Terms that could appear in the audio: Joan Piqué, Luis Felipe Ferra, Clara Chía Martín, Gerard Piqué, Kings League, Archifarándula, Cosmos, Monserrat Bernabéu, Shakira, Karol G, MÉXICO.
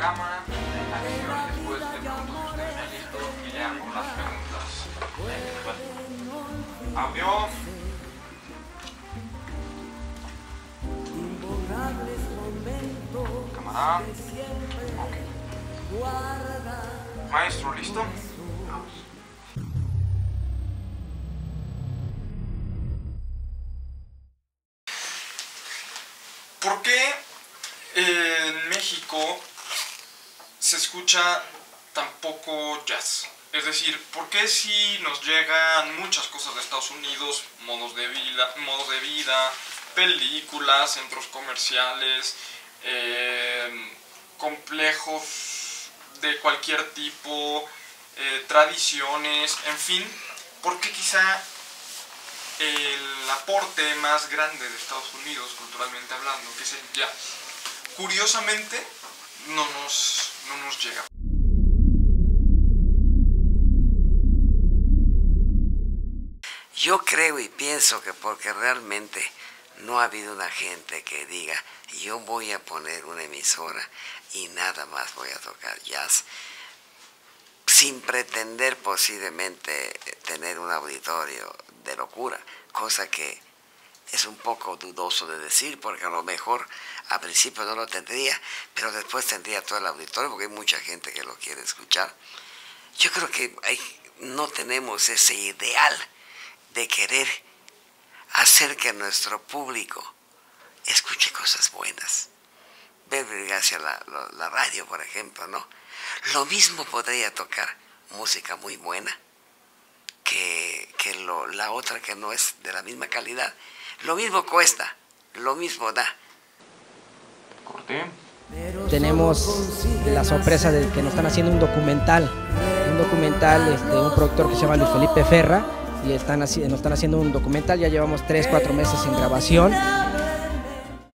cámara, después de pronto que ustedes me listo y ya con las preguntas. Adiós. Cámara. Ok. Maestro, ¿listo? Vamos. ¿Por qué en México se escucha tan poco jazz? Es decir, ¿por qué si nos llegan muchas cosas de Estados Unidos, modos de vida, películas, centros comerciales, complejos de cualquier tipo, tradiciones, en fin? ¿Por qué quizá el aporte más grande de Estados Unidos, culturalmente hablando, que es el jazz, curiosamente no nos llega? Yo creo y pienso que porque realmente no ha habido una gente que diga, yo voy a poner una emisora y nada más voy a tocar jazz, sin pretender posiblemente tener un auditorio de locura, cosa que es un poco dudoso de decir, porque a lo mejor a principio no lo tendría, pero después tendría todo el auditorio, porque hay mucha gente que lo quiere escuchar. Yo creo que no tenemos ese ideal de querer hacer que nuestro público escuche cosas buenas. Ver hacia la radio, por ejemplo, ¿no? Lo mismo podría tocar música muy buena que la otra que no es de la misma calidad. Lo mismo cuesta, lo mismo da. Corté. Tenemos la sorpresa de que nos están haciendo un documental de un productor que se llama Luis Felipe Ferra, y nos están haciendo un documental. Ya llevamos 3 o 4 meses en grabación.